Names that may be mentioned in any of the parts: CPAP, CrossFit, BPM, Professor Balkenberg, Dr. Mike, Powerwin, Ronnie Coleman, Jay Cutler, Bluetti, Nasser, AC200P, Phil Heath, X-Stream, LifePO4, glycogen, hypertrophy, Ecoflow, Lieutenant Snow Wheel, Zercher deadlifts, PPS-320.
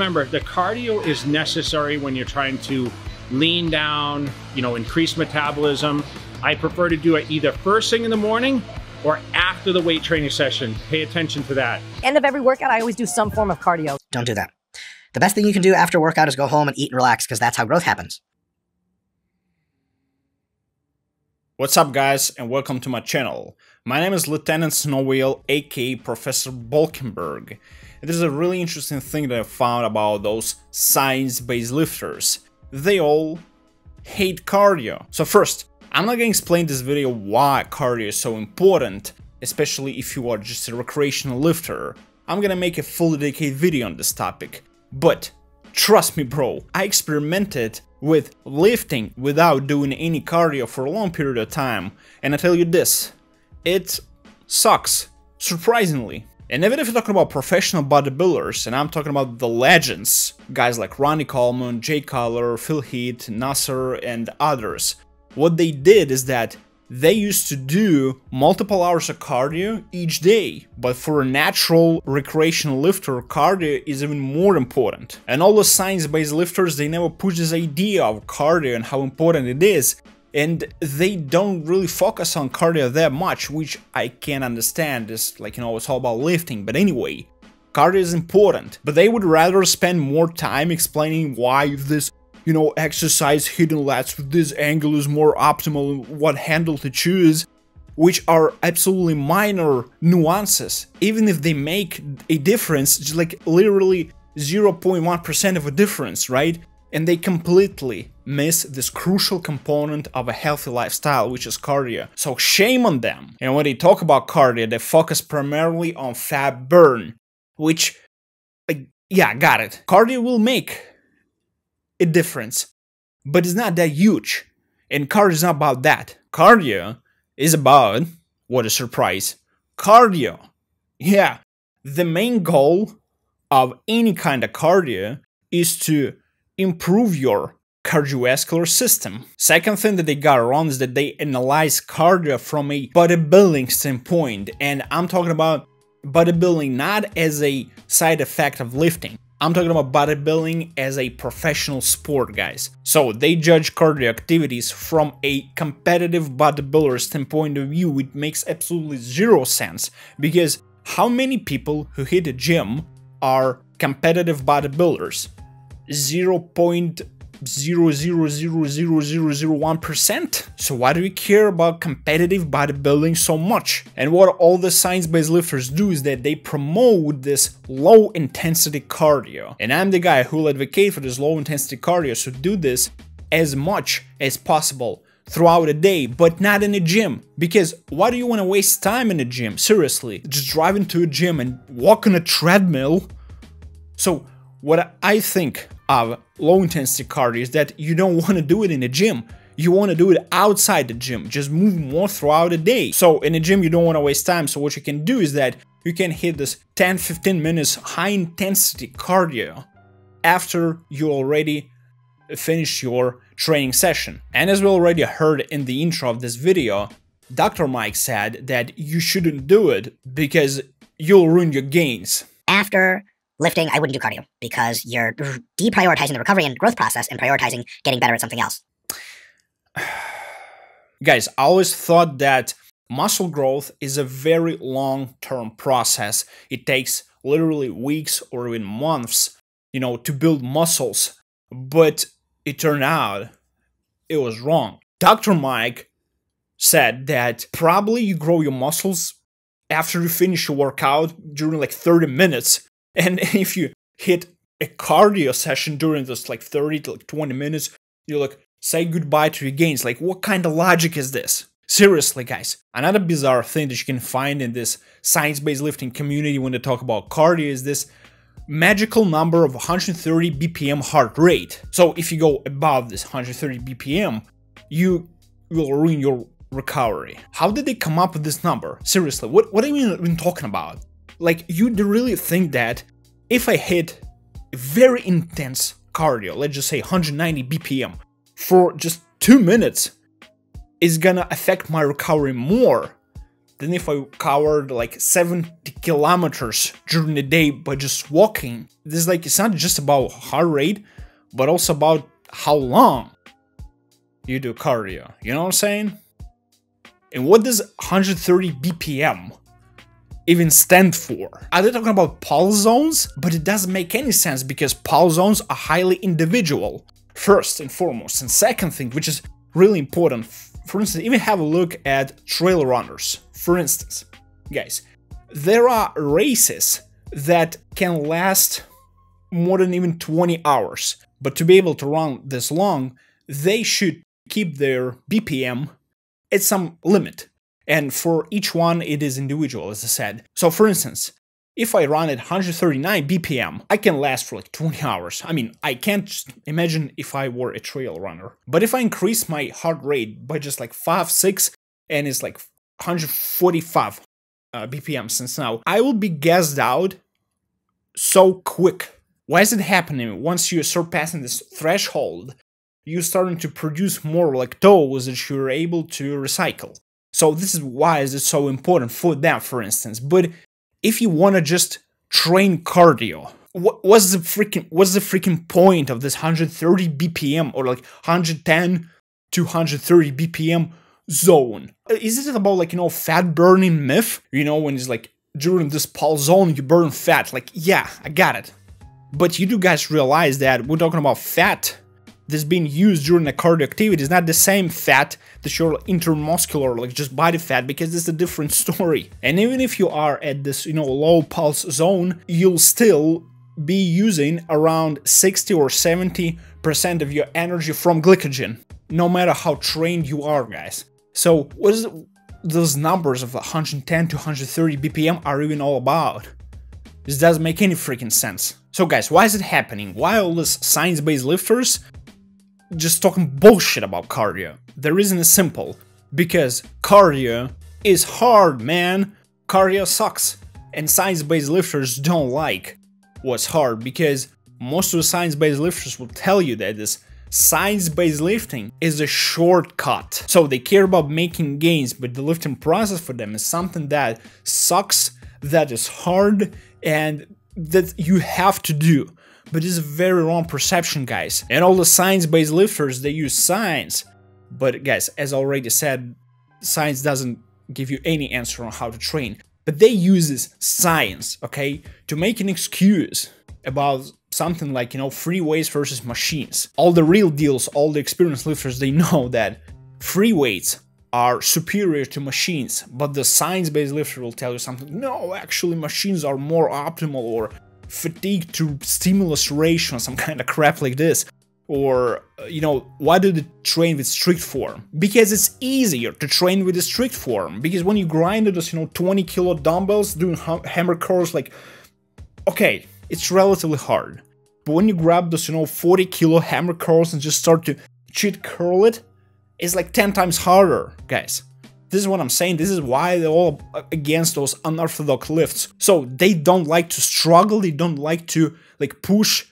Remember, the cardio is necessary when you're trying to lean down, you know, increase metabolism. I prefer to do it either first thing in the morning or after the weight training session. Pay attention to that. End of every workout, I always do some form of cardio. Don't do that. The best thing you can do after workout is go home and eat and relax, because that's how growth happens. What's up, guys, and welcome to my channel. My name is Lieutenant Snow Wheel, aka Professor Balkenberg. This is a really interesting thing that I found about those science-based lifters. They all hate cardio. So first, I'm not gonna explain this video why cardio is so important, especially if you are just a recreational lifter. I'm gonna make a fully dedicated video on this topic. But trust me, bro, I experimented with lifting without doing any cardio for a long period of time, and I tell you this, it sucks, surprisingly. And even if you're talking about professional bodybuilders, and I'm talking about the legends, guys like Ronnie Coleman, Jay Cutler, Phil Heath, Nasser, and others, what they did is that they used to do multiple hours of cardio each day. But for a natural recreational lifter, cardio is even more important. And all the science-based lifters, they never push this idea of cardio and how important it is. And they don't really focus on cardio that much, which I can't understand. It's like, you know, it's all about lifting. But anyway, cardio is important. But they would rather spend more time explaining why this, you know, exercise hidden lats with this angle is more optimal, what handle to choose, which are absolutely minor nuances, even if they make a difference, just like literally 0.1% of a difference, right? And they completely miss this crucial component of a healthy lifestyle, which is cardio. So shame on them. And when they talk about cardio, they focus primarily on fat burn, which, yeah, got it. Cardio will make a difference, but it's not that huge, and cardio is not about that. Cardio is about, what a surprise, cardio. Yeah, the main goal of any kind of cardio is to improve your cardiovascular system. Second thing that they got wrong is that they analyze cardio from a bodybuilding standpoint, and I'm talking about bodybuilding not as a side effect of lifting. I'm talking about bodybuilding as a professional sport, guys. So they judge cardio activities from a competitive bodybuilder standpoint of view, which makes absolutely zero sense, because how many people who hit a gym are competitive bodybuilders? 0.00000001%. So why do we care about competitive bodybuilding so much? And what all the science-based lifters do is that they promote this low-intensity cardio. And I'm the guy who will advocate for this low-intensity cardio, so do this as much as possible throughout the day, but not in the gym. Because why do you want to waste time in the gym? Seriously, just drive into a gym and walk on a treadmill. So what I think of low-intensity cardio is that you don't want to do it in the gym. You want to do it outside the gym. Just move more throughout the day. So in the gym, you don't want to waste time. So what you can do is that you can hit this 10-15 minutes high-intensity cardio after you already finish your training session. And as we already heard in the intro of this video, Dr. Mike said that you shouldn't do it because you'll ruin your gains. After lifting, I wouldn't do cardio because you're deprioritizing the recovery and growth process and prioritizing getting better at something else. Guys, I always thought that muscle growth is a very long-term process. It takes literally weeks or even months, you know, to build muscles. But it turned out it was wrong. Dr. Mike said that probably you grow your muscles after you finish your workout during like 30 minutes. And if you hit a cardio session during this like 30 to like 20 minutes, you like say goodbye to your gains. Like, what kind of logic is this? Seriously, guys. Another bizarre thing that you can find in this science-based lifting community when they talk about cardio is this magical number of 130 BPM heart rate. So if you go above this 130 BPM, you will ruin your recovery. How did they come up with this number? Seriously, what are you even talking about? Like, you really think that if I hit very intense cardio, let's just say 190 BPM, for just 2 minutes, it's gonna affect my recovery more than if I covered like 70 kilometers during the day by just walking. This like, it's not just about heart rate, but also about how long you do cardio, you know what I'm saying? And what does 130 BPM even stand for? Are they talking about pulse zones? But it doesn't make any sense because pulse zones are highly individual, first and foremost. And second thing, which is really important, for instance, even have a look at trail runners. For instance, guys, there are races that can last more than even 20 hours. But to be able to run this long, they should keep their BPM at some limit. And for each one, it is individual, as I said. So for instance, if I run at 139 BPM, I can last for like 20 hours. I mean, I can't imagine if I were a trail runner. But if I increase my heart rate by just like 5, 6, and it's like 145 BPM since now, I will be gassed out so quick. Why is it happening? Once you're surpassing this threshold, you're starting to produce more lactose that you're able to recycle. So this is why is it so important for them, for instance. But if you want to just train cardio, what's the freaking point of this 130 BPM or like 110 to 130 BPM zone? Is it about like, you know, fat burning myth? You know, when it's like during this pulse zone, you burn fat. Like, yeah, I got it. But you do guys realize that we're talking about fat that's being used during a cardio activity is not the same fat that your intermuscular, like just body fat, because it's a different story. And even if you are at this, you know, low pulse zone, you'll still be using around 60 or 70% of your energy from glycogen, no matter how trained you are, guys. So what is those numbers of 110 to 130 BPM are even all about? This doesn't make any freaking sense. So guys, why is it happening? Why all these science-based lifters just talking bullshit about cardio? The reason is simple, because cardio is hard, man. Cardio sucks, and science-based lifters don't like what's hard, because most of the science-based lifters will tell you that this science-based lifting is a shortcut. So they care about making gains, but the lifting process for them is something that sucks, that is hard, and that you have to do. But it's a very wrong perception, guys. And all the science-based lifters, they use science. But guys, as already said, science doesn't give you any answer on how to train. But they use this science, okay, to make an excuse about something like, you know, free weights versus machines. All the real deals, all the experienced lifters, they know that free weights are superior to machines. But the science-based lifter will tell you something. No, actually, machines are more optimal, or fatigue to stimulus ratio, some kind of crap like this. Or, you know, why do they train with strict form? Because it's easier to train with a strict form. Because when you grind those, you know, 20 kilo dumbbells doing hammer curls, like, okay, it's relatively hard. But when you grab those, you know, 40 kilo hammer curls and just start to cheat curl it, it's like 10 times harder, guys. This is what I'm saying. This is why they're all against those unorthodox lifts. So they don't like to struggle. They don't like to like push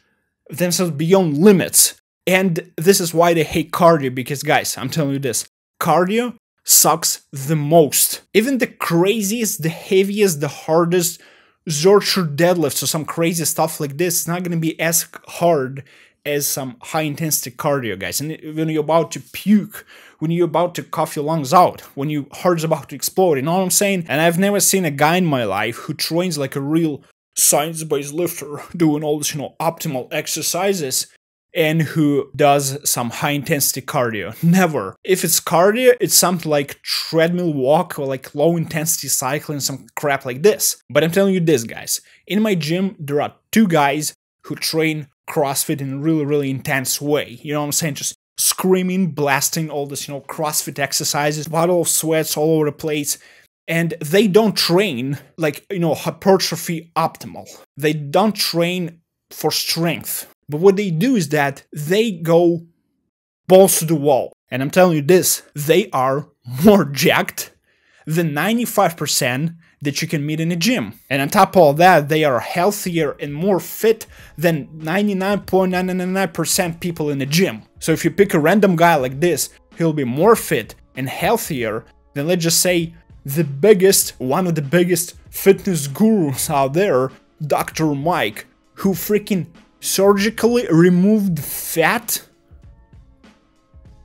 themselves beyond limits. And this is why they hate cardio, because guys, I'm telling you this, cardio sucks the most. Even the craziest, the heaviest, the hardest Zercher deadlifts or some crazy stuff like this is not going to be as hard as some high intensity cardio, guys. And when you're about to puke, when you're about to cough your lungs out, when your heart's about to explode, you know what I'm saying? And I've never seen a guy in my life who trains like a real science-based lifter, doing all this, you know, optimal exercises, and who does some high intensity cardio. Never. If it's cardio, it's something like treadmill walk or like low intensity cycling, some crap like this. But I'm telling you this, guys, in my gym there are two guys who train CrossFit in a really, really intense way. You know what I'm saying? Just screaming, blasting all this, you know, CrossFit exercises, bottle of sweats all over the place. And they don't train like, you know, hypertrophy optimal. They don't train for strength. But what they do is that they go balls to the wall. And I'm telling you this, they are more jacked than 95% that you can meet in a gym. And on top of all that, they are healthier and more fit than 99.999% people in the gym. So if you pick a random guy like this, he'll be more fit and healthier than, let's just say, one of the biggest fitness gurus out there, Dr. Mike, who freaking surgically removed fat.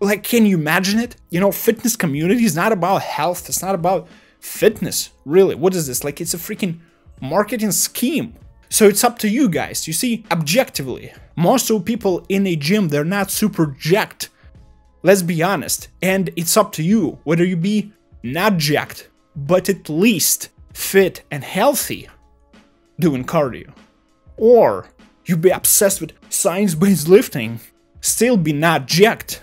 Like, can you imagine it? You know, fitness community is not about health. It's not about fitness, really. What is this? Like, it's a freaking marketing scheme. So it's up to you guys. You see, objectively, most of people in a gym, they're not super jacked. Let's be honest. And it's up to you whether you be not jacked, but at least fit and healthy doing cardio. Or you be obsessed with science-based lifting, still be not jacked.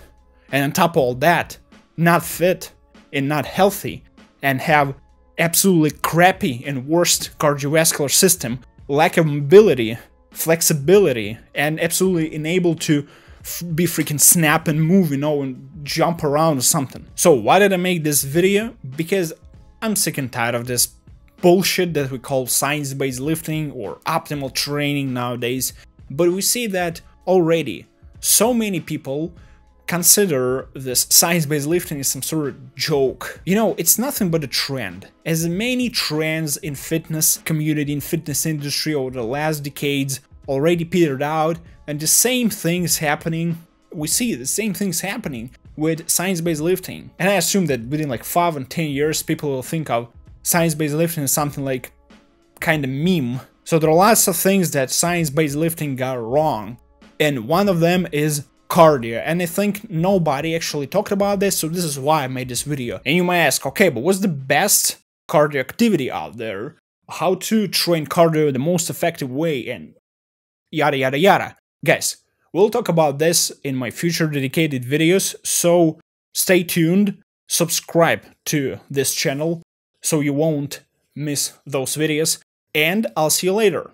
And on top of all that, not fit and not healthy, and have absolutely crappy and worst cardiovascular system, lack of mobility, flexibility, and absolutely unable to be freaking snap and move, you know, and jump around or something. So why did I make this video? Because I'm sick and tired of this bullshit that we call science-based lifting or optimal training nowadays. But we see that already so many people consider this science-based lifting is some sort of joke. You know, it's nothing but a trend. As many trends in fitness community, in fitness industry over the last decades already petered out, and the same things happening, we see the same things happening with science-based lifting. And I assume that within like 5 and 10 years, people will think of science-based lifting as something like kind of meme. So there are lots of things that science-based lifting got wrong, and one of them is cardio, and I think nobody actually talked about this, so this is why I made this video. And you might ask, okay, but what's the best cardio activity out there? How to train cardio the most effective way, and yada yada yada. Guys, we'll talk about this in my future dedicated videos, so stay tuned, subscribe to this channel so you won't miss those videos, and I'll see you later.